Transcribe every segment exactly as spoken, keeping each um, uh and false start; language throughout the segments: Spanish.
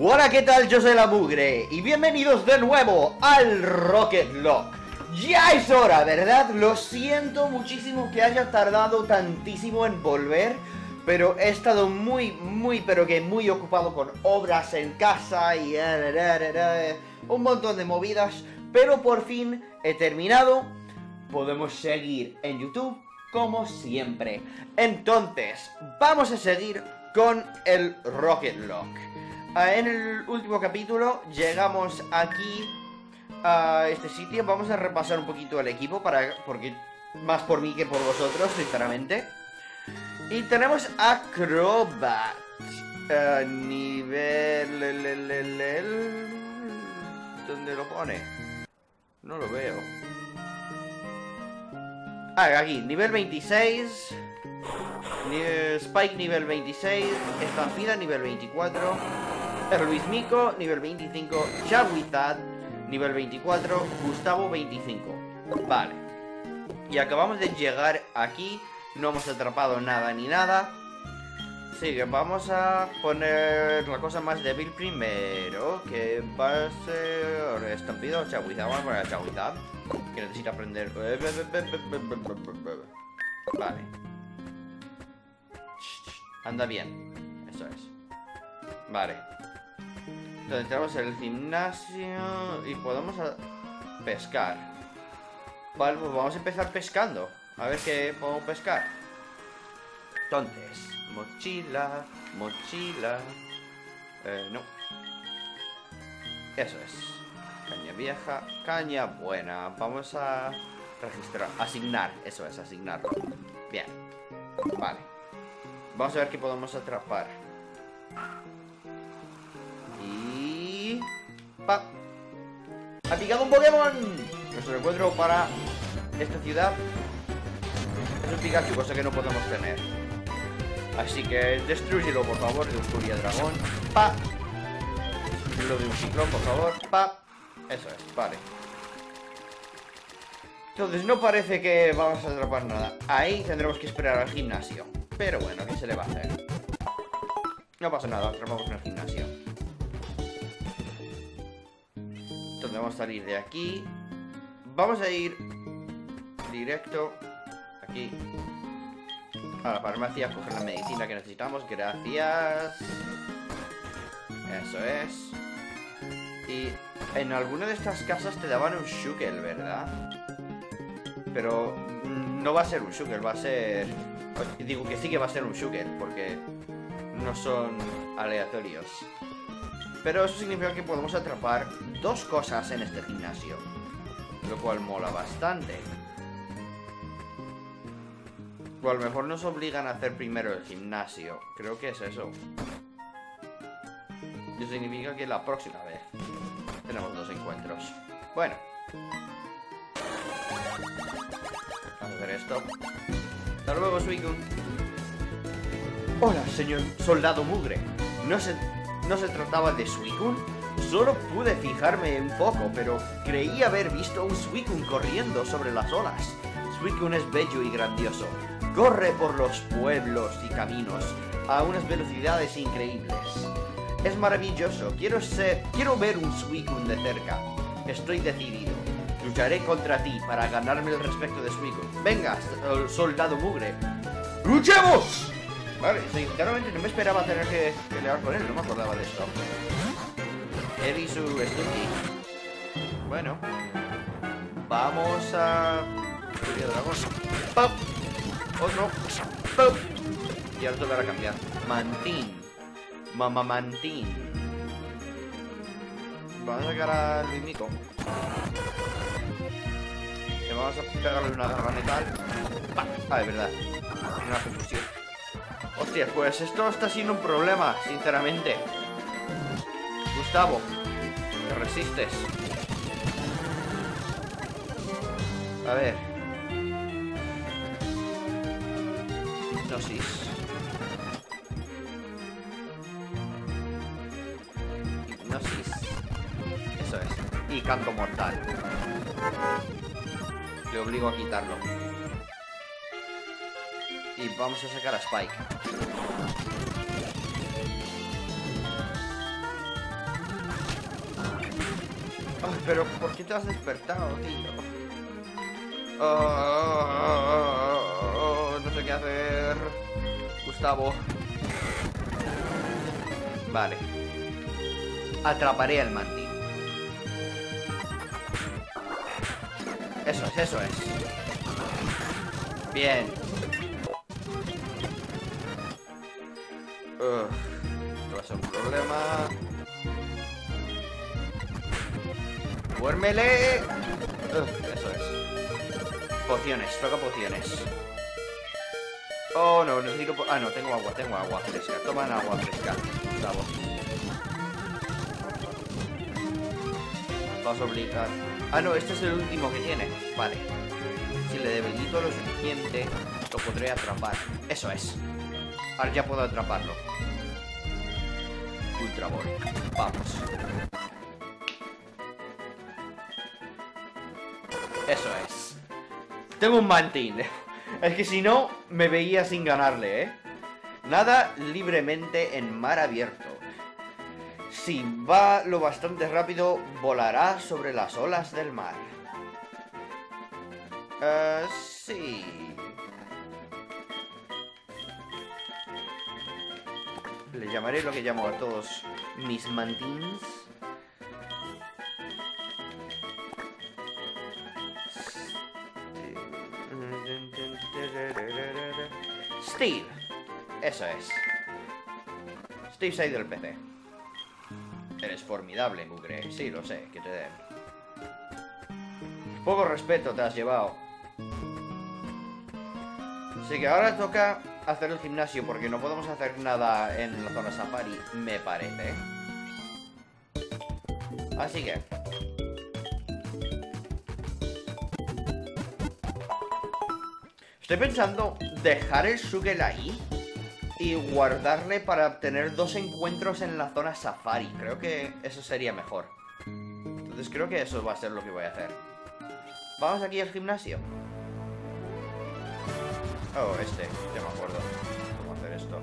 Hola, ¿qué tal? Yo soy la Mugre y bienvenidos de nuevo al Rocketlocke. Ya es hora, ¿verdad? Lo siento muchísimo que haya tardado tantísimo en volver, pero he estado muy, muy, pero que muy ocupado con obras en casa y un montón de movidas, pero por fin he terminado. Podemos seguir en YouTube como siempre. Entonces, vamos a seguir con el Rocketlocke. En el último capítulo llegamos aquí a este sitio. Vamos a repasar un poquito el equipo para, porque más por mí que por vosotros, sinceramente. Y tenemos a Crobat a nivel... Le, le, le, le, ¿dónde lo pone? No lo veo. Ah, aquí, nivel veintiséis. Spike nivel veintiséis, Estampida nivel veinticuatro, Luis Mico nivel veinticinco, Chabuizad nivel veinticuatro, Gustavo veinticinco. Vale. Y acabamos de llegar aquí. No hemos atrapado nada ni nada. Así que vamos a poner la cosa más débil primero, que va a ser Estampida o Chabuizad. Vamos a poner a Chabuizad, que necesita aprender. Vale. Anda bien. Eso es. Vale. Entonces tenemos el gimnasio y podemos pescar. Vale, pues vamos a empezar pescando. A ver qué puedo pescar. Entonces, mochila, mochila. Eh, no. Eso es. Caña vieja, caña buena. Vamos a registrar, asignar. Eso es, asignar. Bien. Vale. Vamos a ver qué podemos atrapar. Y... ¡pa! ¡Ha picado un Pokémon! Nuestro encuentro para esta ciudad es un Pikachu, cosa que no podemos tener. Así que destruyelo, por favor, de un furia dragón. ¡Pa! Destruyelo de un ciclón, por favor. ¡Pa! Eso es, vale. Entonces no parece que vamos a atrapar nada. Ahí tendremos que esperar al gimnasio. Pero bueno, ¿qué se le va a hacer? No pasa nada, atrapamos en el gimnasio. Entonces vamos a salir de aquí. Vamos a ir directo aquí a la farmacia, a coger la medicina que necesitamos. Gracias. Eso es. Y en alguna de estas casas te daban un shukel, ¿verdad? Pero no va a ser un shukel, va a ser... Digo que sí que va a ser un sugar, porque no son aleatorios. Pero eso significa que podemos atrapar dos cosas en este gimnasio, lo cual mola bastante. O a lo mejor nos obligan a hacer primero el gimnasio. Creo que es eso. Eso significa que la próxima vez tenemos dos encuentros. Bueno, vamos a hacer esto. Hasta luego, Suicune. Hola, señor soldado Mugre. No se, no se trataba de Suicune. Solo pude fijarme un poco, pero creí haber visto a un Suicune corriendo sobre las olas. Suicune es bello y grandioso. Corre por los pueblos y caminos a unas velocidades increíbles. Es maravilloso. Quiero ser, quiero ver un Suicune de cerca. Estoy decidido. Lucharé contra ti para ganarme el respeto de Suicune. Venga, soldado Mugre. ¡Luchemos! Vale, sinceramente no me esperaba tener que pelear con él. No me acordaba de esto. Él y su Stunky. Bueno. Vamos a... ¡pau! Otro. ¡Pau! Y ahora tocará cambiar. Mantín. Mamá Mantín. Vamos a sacar a Luis Mico. Vamos a pegarle una garra metal. ¡Pah! Ah, de verdad. Una confusión. Hostia, pues esto está siendo un problema, sinceramente. Gustavo, te resistes. A ver. Gnosis. Gnosis. Eso es. Y canto mortal. Le obligo a quitarlo. Y vamos a sacar a Spike. Pero ¿por qué te has despertado, tío? Oh, oh, oh, oh, no sé qué hacer, Gustavo. Vale. Atraparé al mantín. Eso es, eso es. Bien. Uf, esto va a ser un problema. ¡Duérmele! Uf, eso es. Pociones, toca pociones. Oh, no, necesito... Po ah, no, tengo agua, tengo agua fresca. Toman agua fresca, Gustavo. Vas a obligar... Ah, no, este es el último que tiene. Vale. Si le debilito lo suficiente, lo podré atrapar. Eso es. Ahora ya puedo atraparlo. Ultra Ball. Vamos. Eso es. Tengo un mantín. Es que si no, me veía sin ganarle, ¿eh? Nada libremente en mar abierto. Si va lo bastante rápido, volará sobre las olas del mar. Eh, uh, sí. Le llamaré lo que llamo a todos mis mantins. Steve. Eso es. Steve se ha ido del P C. Eres formidable, mugre. Sí, lo sé, que te den. Poco respeto te has llevado. Así que ahora toca hacer el gimnasio, porque no podemos hacer nada en la zona safari, me parece. Así que... estoy pensando dejar el Shugel ahí y guardarle para obtener dos encuentros en la zona safari. Creo que eso sería mejor. Entonces creo que eso va a ser lo que voy a hacer. Vamos aquí al gimnasio. Oh, este, ya me acuerdo cómo hacer esto.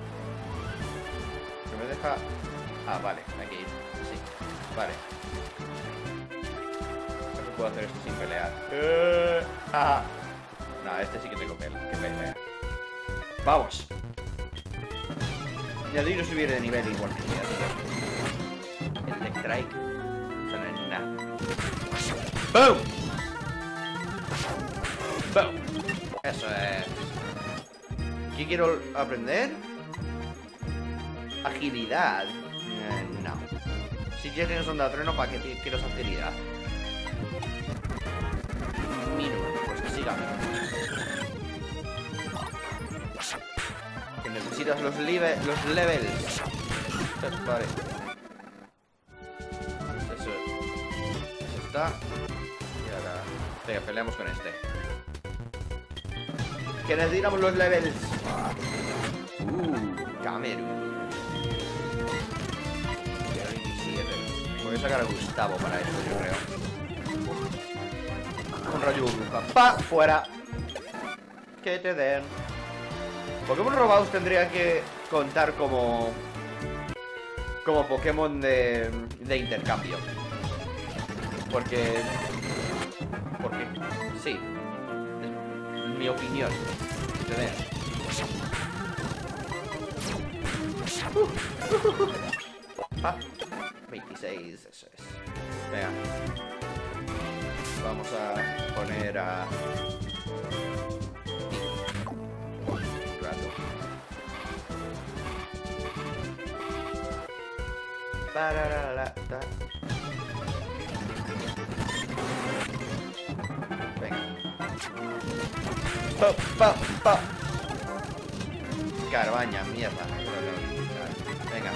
Se me deja... ah, vale, aquí, sí, vale. Creo que puedo hacer esto sin pelear. eh... ah. No, este sí que tengo que pelear. Vamos. Ya digo subir de nivel igual que ya. El Electrike. ¡Boom! ¡Boom! Eso es. ¿Qué quiero aprender? Agilidad. Eh, no. Si ya tienes onda de trueno, ¿para qué quieres agilidad? Mínimo, pues que siga. Necesitas los, live, los levels. Vale. Eso. Eso está. Y ahora... venga, peleamos con este. Que necesitamos los levels. Uh, Cameru. Voy a sacar a Gustavo para esto, yo creo. Un rayo burbuja. ¡Pa! ¡Fuera! Que te den. Pokémon robados tendría que contar como... como Pokémon de, de intercambio. Porque... porque... sí. Es mi opinión. Uh, uh, uh, uh. Ah, veintiséis, eso es. Venga. Vamos a poner a... venga. Pop, pop, pop. Carbaña, mierda. Venga.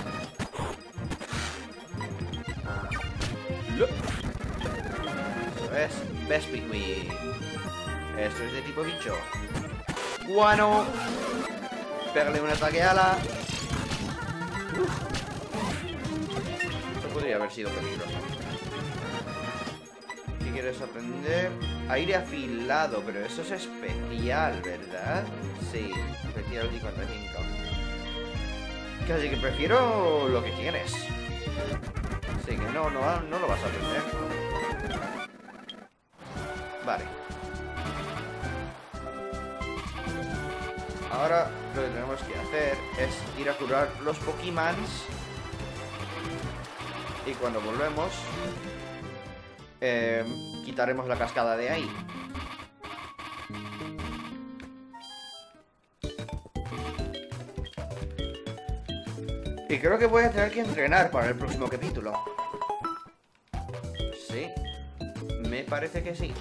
Eso es. Bespigui. Esto es de tipo bicho. Guano. Pégale un ataque a la... uf. Podría haber sido peligroso. ¿Qué quieres aprender? Aire afilado, pero eso es especial, ¿verdad? Sí, especial y cuando cinco. Casi que prefiero lo que tienes. Así que no, no, no lo vas a aprender. Vale. Ahora lo que tenemos que hacer es ir a curar los Pokémon. Y cuando volvemos, eh, quitaremos la cascada de ahí. Y creo que voy a tener que entrenar para el próximo capítulo. Sí, me parece que sí.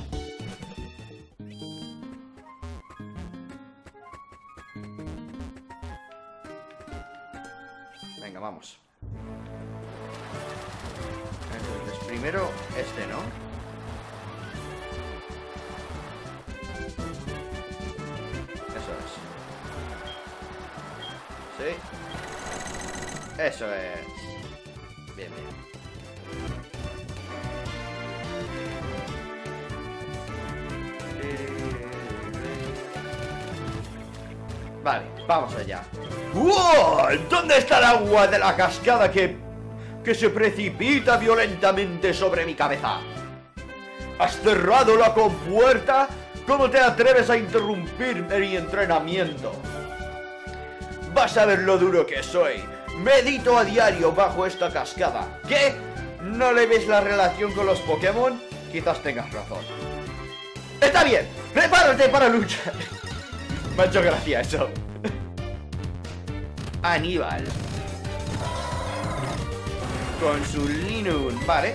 Venga, vamos. Entonces, primero este, ¿no? Eso es. Sí. Eso es. Bien, bien. Vale, vamos allá. ¡Wow! ¿Dónde está el agua de la cascada que, que se precipita violentamente sobre mi cabeza? ¿Has cerrado la compuerta? ¿Cómo te atreves a interrumpir mi entrenamiento? Vas a ver lo duro que soy. Medito a diario bajo esta cascada. ¿Qué? ¿No le ves la relación con los Pokémon? Quizás tengas razón. ¡Está bien! ¡Prepárate para luchar! Me ha hecho gracia eso. Aníbal. Con su Linun. Vale.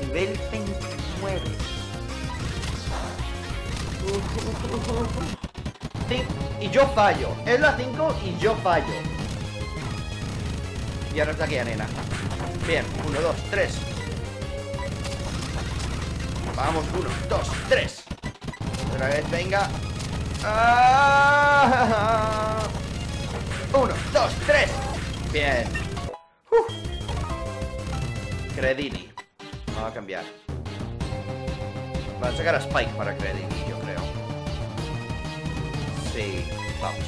Nivel veintinueve. Sí, y yo fallo. Es la cinco y yo fallo. Y ahora está aquí la nena. Bien, uno, dos, tres. Vamos, uno, dos, tres. Otra vez, venga. ¡Ah! uno, dos, tres. Bien. uh. Credini. Vamos a cambiar. Vamos a sacar a Spike para Credini, yo creo. Sí, vamos.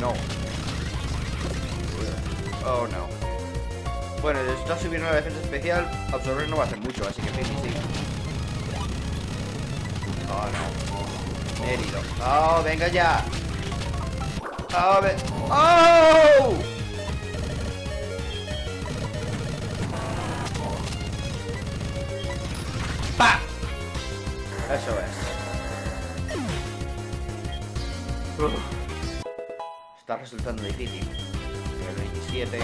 No. Oh, no. Bueno, está subiendo la defensa especial. Absorber no va a hacer mucho, así que sí, sí. Oh, no. Me he herido. Oh, venga ya. Oh, ve... ¡Oh! ¡Pa! Eso es. Uf. Está resultando difícil. veintisiete.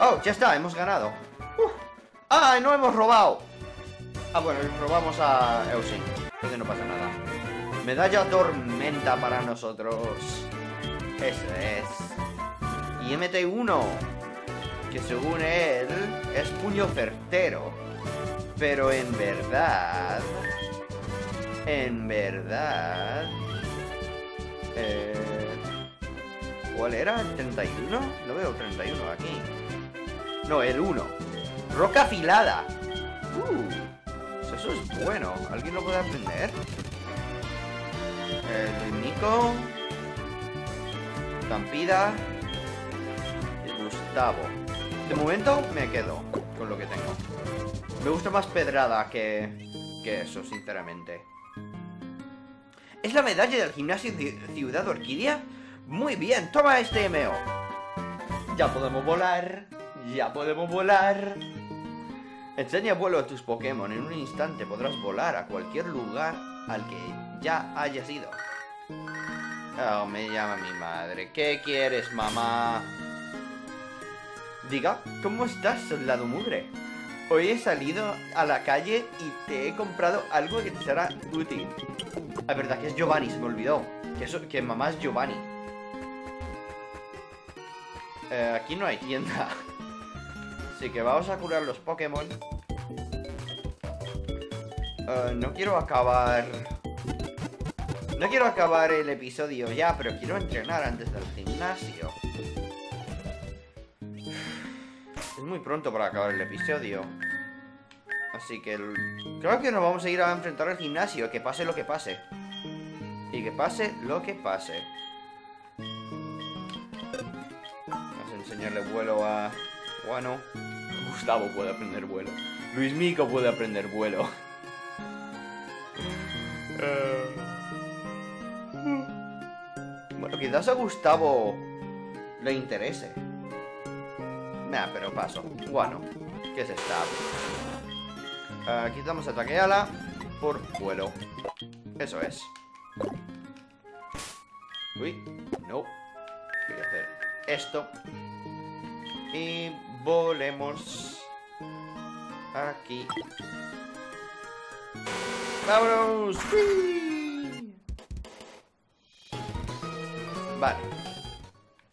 Oh, ya está, hemos ganado. uh. Ah, no hemos robado. Ah, bueno, robamos a Eusin. Entonces no pasa nada. Medalla tormenta para nosotros. Eso es. Y M T uno, que según él es puño certero, pero en verdad, en verdad, Eh, ¿cuál era? ¿El treinta y uno? No veo treinta y uno aquí. No, el uno. Roca afilada. Uh, eso es bueno. ¿Alguien lo puede aprender? El Luis Mico. Tampida. Y Gustavo. De momento me quedo con lo que tengo. Me gusta más pedrada que, que eso, sinceramente. ¿Es la medalla del gimnasio de Ciudad Orquídea? Muy bien, toma este M O. Ya podemos volar. Ya podemos volar. Enseña vuelo a tus Pokémon. En un instante podrás volar a cualquier lugar al que ya hayas ido. Oh, me llama mi madre. ¿Qué quieres, mamá? Diga, ¿cómo estás, soldado mugre? Hoy he salido a la calle y te he comprado algo que te será útil. La verdad que es Giovanni, se me olvidó. Que, eso, que mamá es Giovanni. Eh, aquí no hay tienda. Así que vamos a curar los Pokémon. Eh, no quiero acabar... No quiero acabar el episodio ya, pero quiero entrenar antes del gimnasio. Es muy pronto para acabar el episodio. Así que el... creo que nos vamos a ir a enfrentar al gimnasio. Que pase lo que pase. Y que pase lo que pase. Vamos a enseñarle vuelo a... Bueno, Gustavo puede aprender vuelo. Luis Mico puede aprender vuelo. Bueno, quizás a Gustavo le interese. Nah, pero paso. Bueno, ¿qué es esta? Uh, quitamos ataque ala por vuelo. Eso es. Uy, no. Voy a hacer esto. Y volemos aquí. ¡Vámonos! ¡Wii! Vale.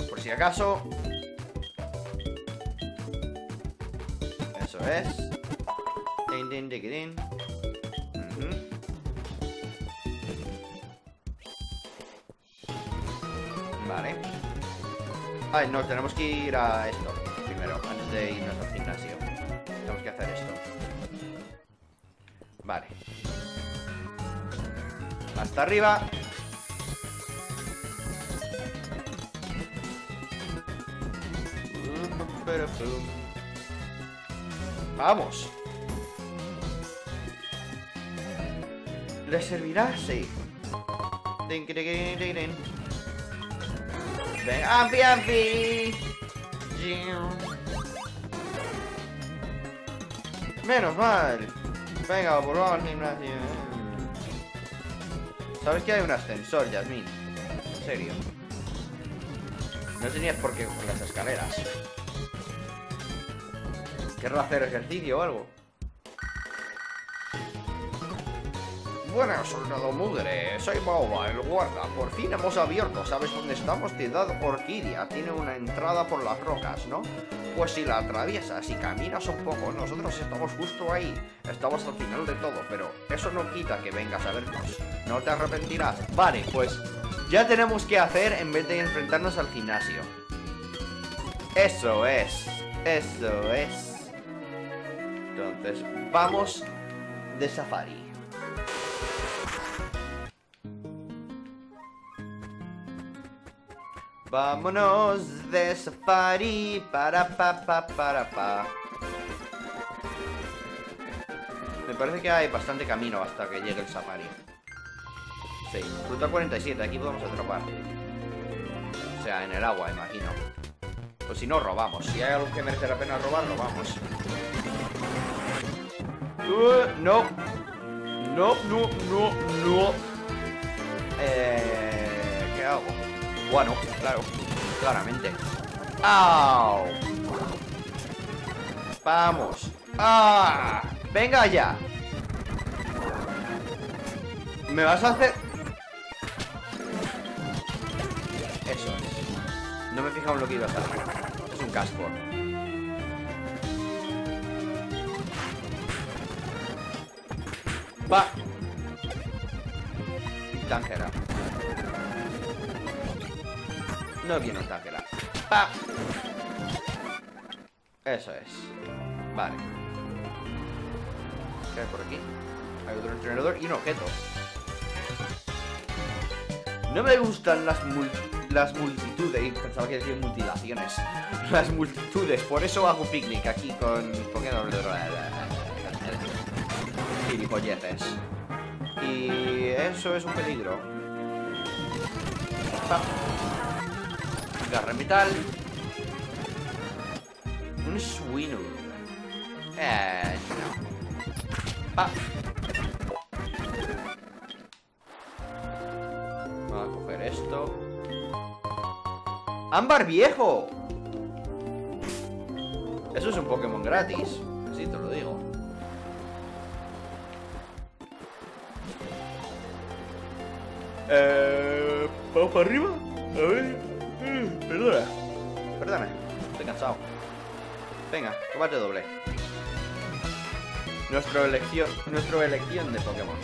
Por si acaso. Eso es. Din, din, din, din. Uh-huh. Vale. Ay, no, tenemos que ir a esto primero, antes de irnos al gimnasio. Tenemos que hacer esto. Vale. Hasta arriba. Vamos. ¿Le servirá? Sí. ¡Ampi, ampi! Menos mal. Venga, volvamos al gimnasio. Sabes que hay un ascensor, Yasmín. En serio. No tenías por qué coger las escaleras. ¿Querrás hacer ejercicio o algo? Bueno, soldado mugre, soy Boba, el guarda. Por fin hemos abierto, ¿sabes dónde estamos? Ciudad Orquídea, tiene una entrada por las rocas, ¿no? Pues si la atraviesas y caminas un poco, nosotros estamos justo ahí. Estamos al final de todo, pero eso no quita que vengas a vernos. No te arrepentirás. Vale, pues ya tenemos que hacer en vez de enfrentarnos al gimnasio. Eso es, eso es. Entonces, vamos de safari. Vámonos de safari, para pa pa para pa. Me parece que hay bastante camino hasta que llegue el safari. Sí, ruta cuarenta y siete, aquí podemos atrapar. O sea, en el agua, imagino. O si no, robamos. Si hay algo que merece la pena robar, robamos. Uh, no. No, no, no, no. Eh, ¿qué hago? Bueno, claro, claramente. ¡Au! ¡Vamos! ¡Ah! ¡Venga ya! ¿Me vas a hacer...? Eso es. No me he fijado en lo que iba a hacer. Es un casco. ¡Va! Tangera. No viene un Tangera. ¡Pa! Eso es. Vale. ¿Qué hay por aquí? Hay otro entrenador y un objeto. No me gustan las, mul las multitudes. Pensaba que decía mutilaciones. Las multitudes. Por eso hago picnic aquí con Pokémon. Y polletes. Y eso es un peligro. ¡Pa! Garra metal. Un suino. Eh, no. Ah. Vamos a coger esto. ¡Ámbar viejo! Eso es un Pokémon gratis. Así te lo digo. Eh, ¿vamos para arriba? A ver. Perdona, perdona, estoy cansado. Venga, combate doble. Nuestro elección, nuestro elección de Pokémon.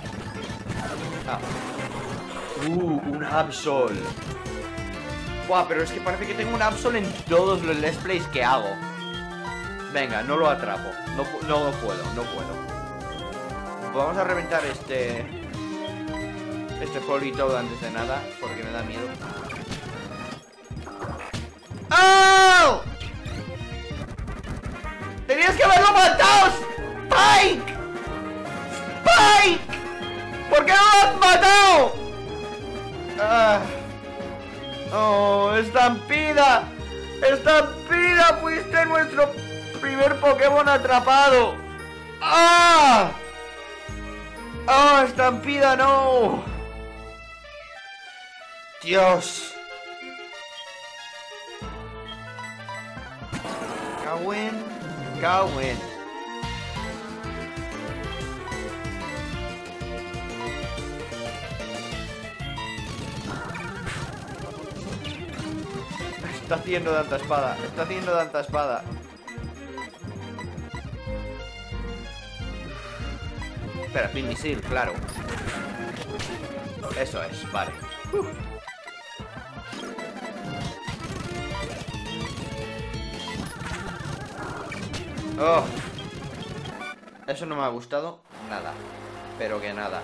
Ah, Uh, un Absol. Buah, pero es que parece que tengo un Absol en todos los Let's Plays que hago. Venga, no lo atrapo. No, no puedo, no puedo. Vamos a reventar este... Este polvito antes de nada, porque me da miedo. ¡Oh! ¡Tenías que haberlo matado! ¡Spike! ¡Spike! ¿Por qué no lo has matado? Ah. ¡Oh, Estampida! ¡Estampida! ¡Fuiste nuestro primer Pokémon atrapado! ¡Ah! ¡Ah, oh, Estampida, no! ¡Dios! Cawen, Cawen. Está haciendo tanta espada, está haciendo tanta espada. Espera, mi misil, claro. Eso es, vale. Uh. Oh. Eso no me ha gustado nada, pero que nada.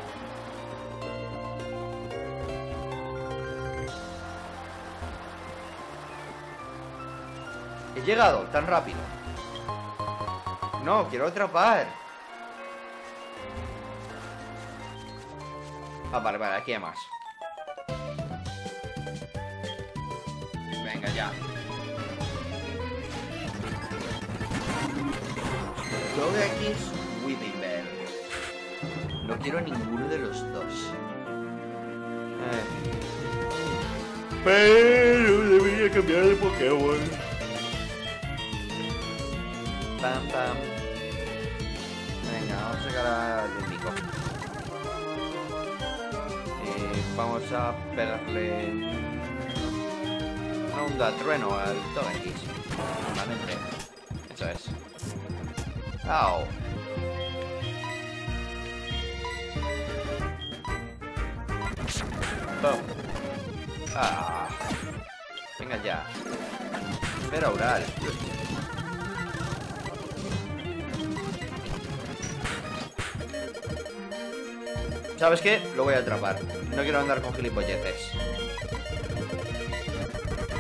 He llegado tan rápido. No, quiero atrapar. Ah, vale, vale, aquí hay más. Venga, ya. Togekiss, Weaver. No quiero ninguno de los dos. Eh. Pero debería cambiar de Pokémon. Pam, pam. Venga, vamos a sacar a Luis Mico. Eh, vamos a pegarle una onda trueno al Togekiss. Normalmente. Eso es. ¡Au! ¡Pum! ¡Ah! Venga ya. Espera oral. ¿Sabes qué? Lo voy a atrapar. No quiero andar con gilipolleces.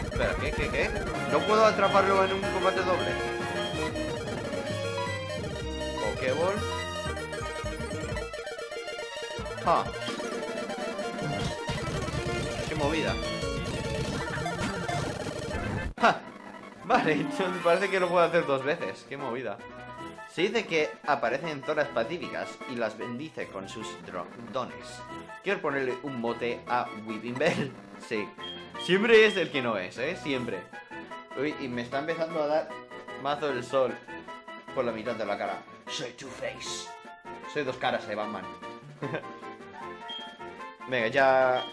Espera, ¿qué, qué, qué? ¿No puedo atraparlo en un combate doble? Pokéball. Ah. Qué movida. ¡Ja! Vale, entonces parece que lo puedo hacer dos veces. Qué movida. Se dice que aparece en zonas pacíficas y las bendice con sus dones. Quiero ponerle un mote a Weeping Bell. Sí. Siempre es el que no es, ¿eh? Siempre. Uy, y me está empezando a dar mazo el sol por la mitad de la cara. Soy Two-Face. Soy dos caras de Batman. Venga, ya...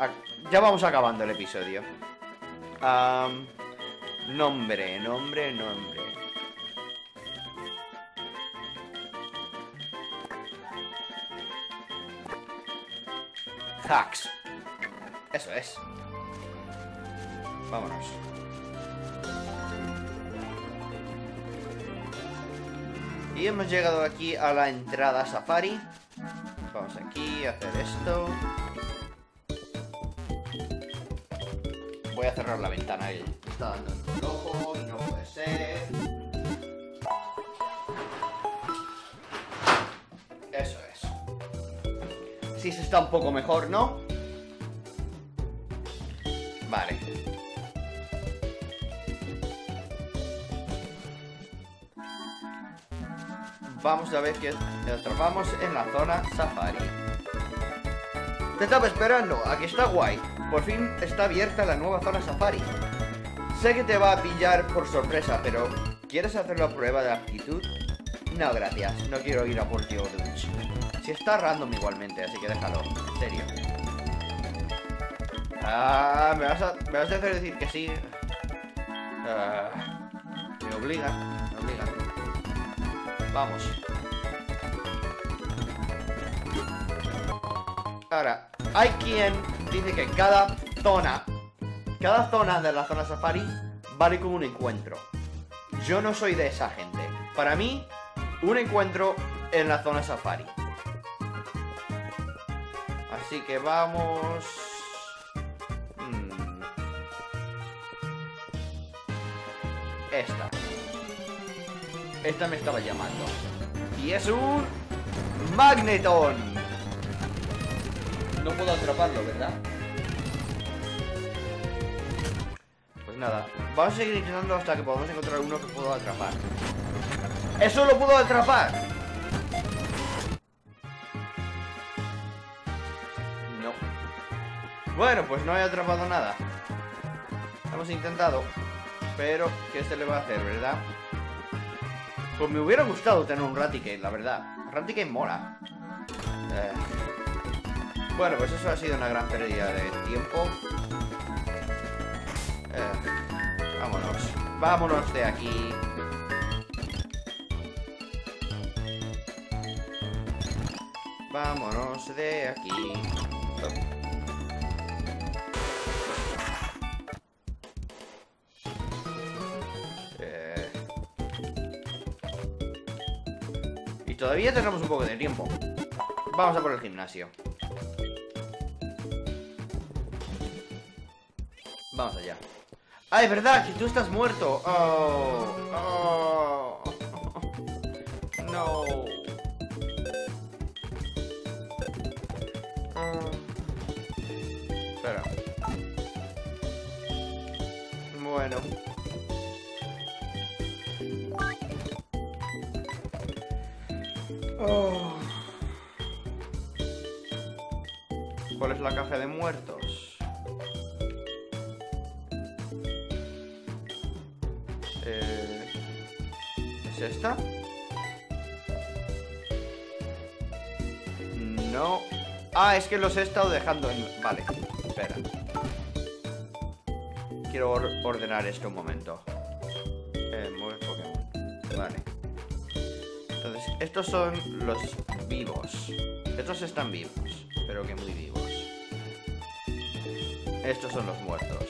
Ya vamos acabando el episodio. Um, nombre, nombre, nombre. Hacks. Eso es. Vámonos. Y hemos llegado aquí a la entrada Safari. Vamos aquí a hacer esto. Voy a cerrar la ventana ahí. Está dando un ojo, no puede ser. Eso es. Sí, se está un poco mejor, ¿no? Vale. Vamos a ver qué atrapamos en la zona Safari. Te estaba esperando, aquí está guay. Por fin está abierta la nueva zona Safari. Sé que te va a pillar por sorpresa, pero ¿quieres hacer la prueba de aptitud? No, gracias, no quiero ir a por ti, Orange. Si está random igualmente, así que déjalo, en serio. Ah, me vas a, me vas a hacer decir que sí. Ah, me obliga, me obliga. Vamos. Ahora, hay quien dice que cada zona, cada zona de la zona safari vale como un encuentro. Yo no soy de esa gente. Para mí, un encuentro en la zona safari. Así que vamos... Hmm. Esta. Esta me estaba llamando. Y es un... Magneton. No puedo atraparlo, ¿verdad? Pues nada. Vamos a seguir intentando hasta que podamos encontrar uno que pueda atrapar. ¡Eso lo puedo atrapar! No. Bueno, pues no he atrapado nada. Hemos intentado. Pero, ¿qué se le va a hacer, verdad? Pues me hubiera gustado tener un Raticate, la verdad. Raticate mola. Eh. Bueno, pues eso ha sido una gran pérdida de tiempo. Eh. Vámonos. Vámonos de aquí. Vámonos de aquí. Eh... Y todavía tenemos un poco de tiempo. Vamos a por el gimnasio. Vamos allá. ¡Ah, es verdad! ¡Que tú estás muerto! ¡Oh! ¡Oh! ¡No! Bueno. Oh. ¿Cuál es la caja de muertos? Eh, ¿Es esta? No. Ah, es que los he estado dejando en... Vale, espera. Quiero ordenar esto un momento. Eh, mover Pokémon. Vale. Entonces, estos son los vivos. Estos están vivos, pero que muy vivos. Estos son los muertos.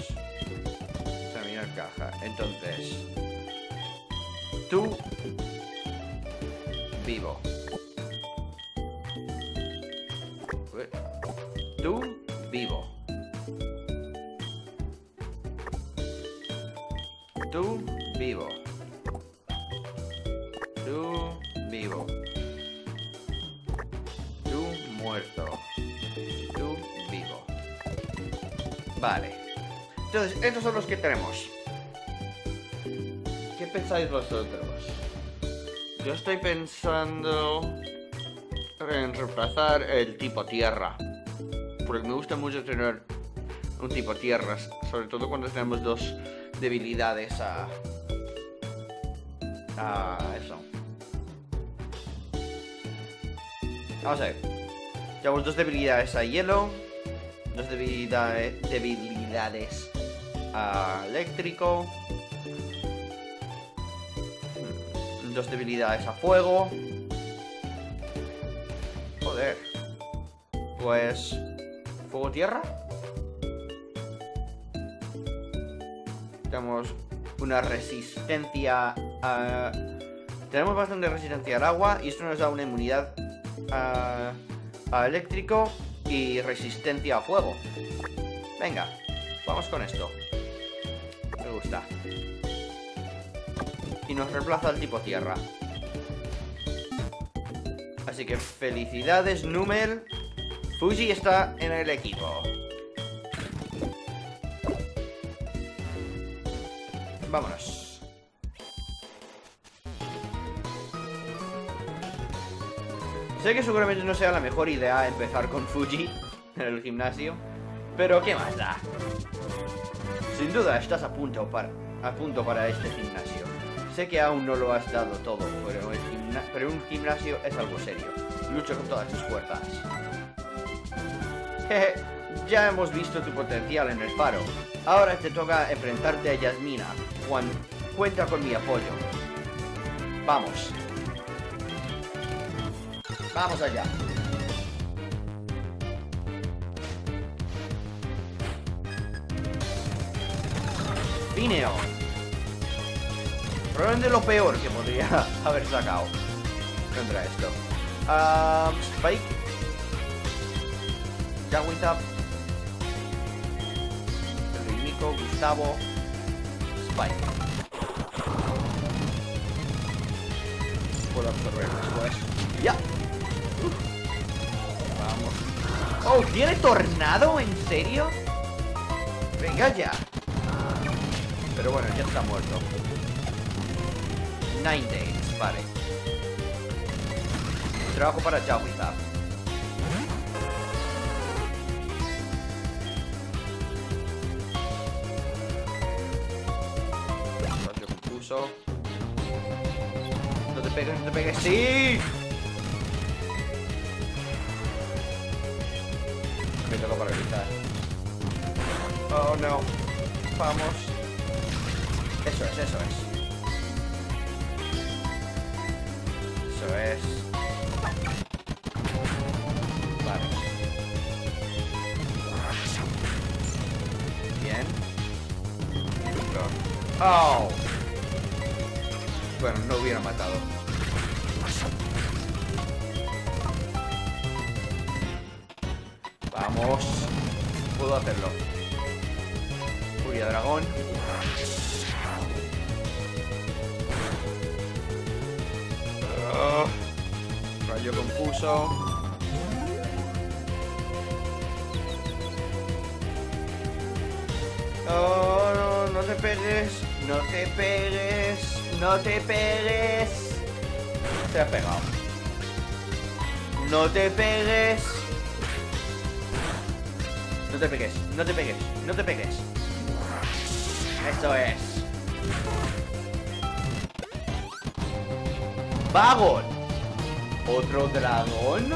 Examinar caja. Entonces, tú vivo. Tú vivo. Tú, vivo. Tú, vivo. Tú, muerto. Tú, vivo. Vale. Entonces, estos son los que tenemos. ¿Qué pensáis vosotros? Yo estoy pensando en reemplazar el tipo tierra, porque me gusta mucho tener un tipo tierra, sobre todo cuando tenemos dos debilidades a... a eso. Vamos a ver. Tenemos dos debilidades a hielo, dos debilidades, debilidades a eléctrico, dos debilidades a fuego. Joder. Pues... ¿fuego tierra? Tenemos una resistencia a... Tenemos bastante resistencia al agua y esto nos da una inmunidad a, a eléctrico y resistencia a fuego. Venga, vamos con esto. Me gusta. Y nos reemplaza el tipo tierra. Así que felicidades, Numel. Fuji está en el equipo. Vámonos. Sé que seguramente no sea la mejor idea empezar con Fuji en el gimnasio, pero ¿qué más da? Sin duda estás a punto para, a punto para este gimnasio. Sé que aún no lo has dado todo, pero, el gimna pero un gimnasio es algo serio. Lucha con todas tus fuerzas. Jeje, ya hemos visto tu potencial en el faro. Ahora te toca enfrentarte a Yasmín. Juan, cuenta con mi apoyo. Vamos. Vamos allá. Fineo. Probablemente lo peor que podría haber sacado contra esto. Um, Spike. Chabuizad. Luis Mico, Gustavo. Spike. Puedo absorber después. ¡Ya! Uf. Vamos. ¡Oh! ¿Tiene tornado? ¿En serio? ¡Venga ya! Pero bueno, ya está muerto. Nine days, vale. Trabajo para Chabuizad. Otro concurso. No te pegues, no te pegues. ¡Sí! Me toca para gritar. Oh no. Vamos. Eso es, eso es. Eso es. Vale. Bien. ¡Oh! Bueno, no hubiera matado. Vamos. Puedo hacerlo. Furia dragón. Uh, rayo confuso. Oh, no, no te pegues. No te pegues. ¡No te pegues! Se ha pegado. ¡No te pegues! ¡No te pegues! ¡No te pegues! ¡No te pegues! ¡Eso es! ¡Vagón! ¿Otro dragón?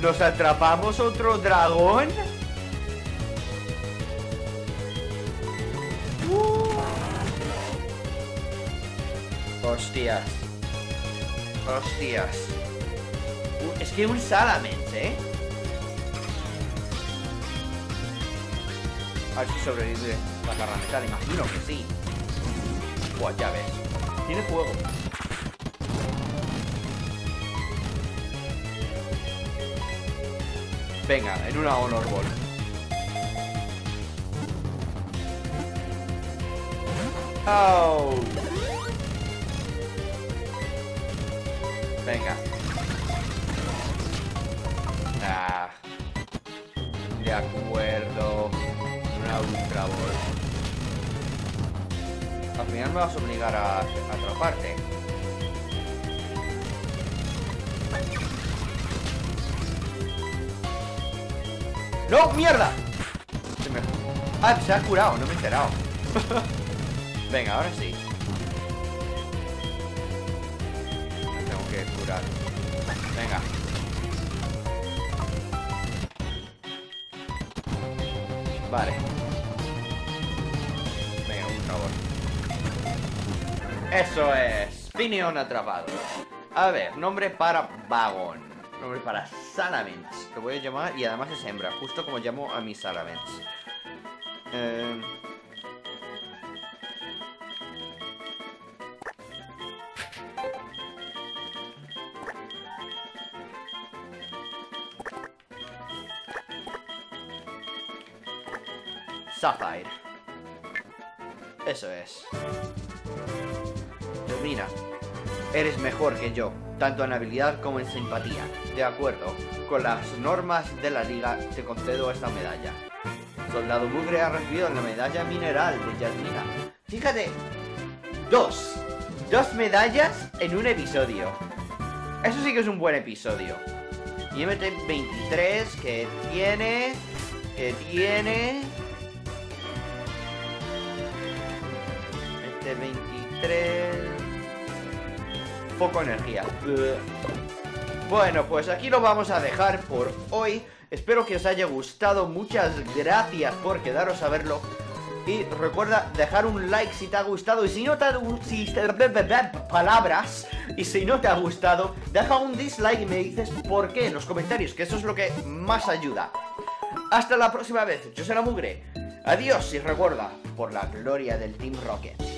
¿Nos atrapamos otro dragón? Hostias. Hostias. Es que un Salamence, ¿eh? A ver si sobrevive la carnamental, imagino que sí. Buah, ya ves. Tiene fuego. Venga, en una Honor Ball. Oh. Venga. Ah, de acuerdo. Una ultra ball. Al final me vas a obligar a, a atraparte. ¡No! ¡Mierda! Se me... Ah, se ha curado, no me he enterado. Venga, ahora sí. Curar. Venga. Vale. Venga, un favor. Eso es. Finion atrapado. A ver, nombre para Vagón. Nombre para Salamence. Lo voy a llamar y además es hembra. Justo como llamo a mi Salamence. Eh... Sapphire. Eso es. Pues mira, eres mejor que yo, tanto en habilidad como en simpatía. De acuerdo, con las normas de la liga te concedo esta medalla. Soldado Mugre ha recibido la medalla mineral de Yasmín. Fíjate, dos. Dos medallas en un episodio. Eso sí que es un buen episodio. Y M T veintitrés que tiene... Que tiene... veintitrés poco energía. Bueno, pues aquí lo vamos a dejar por hoy. Espero que os haya gustado. Muchas gracias por quedaros a verlo. Y recuerda dejar un like si te ha gustado. Y si no te ha gustado, palabras. Y si no te ha gustado, deja un dislike y me dices por qué en los comentarios, que eso es lo que más ayuda. Hasta la próxima vez. Yo soy la Mugre. Adiós y recuerda. por la gloria del Team Rocket.